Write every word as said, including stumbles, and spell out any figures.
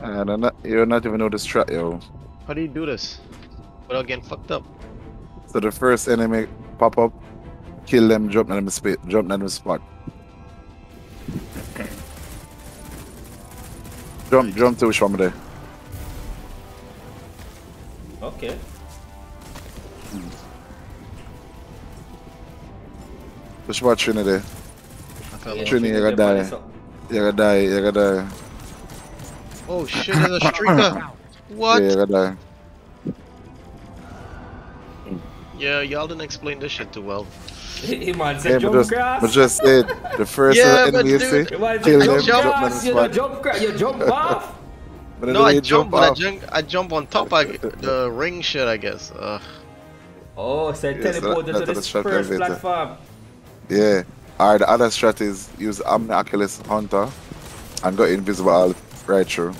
And I'm not, you're not even know this trap, yo. How do you do this without getting fucked up? So the first enemy pop up, kill them, jump them in space, jump them in spot. Jump, jump to which one there. Okay. Hmm. Which about Trinity? Yeah, Trinity, you're gonna die. You're gonna die, you're gonna die. Oh shit, there's a streaker! What? Yeah, you're gonna die. Yeah, y'all didn't explain this shit too well. He might say yeah, jump just, grass. But just said the first yeah, enemy you see, kill him, jump, you jump grass, you jump off. But no, I jump, jump but I jump, I jump on top of the ring shit, I guess. Ugh. Oh, so yeah, teleported so to this first platform. Yeah. Alright, the other strat is use Omnioculus Hunter and go invisible all right through.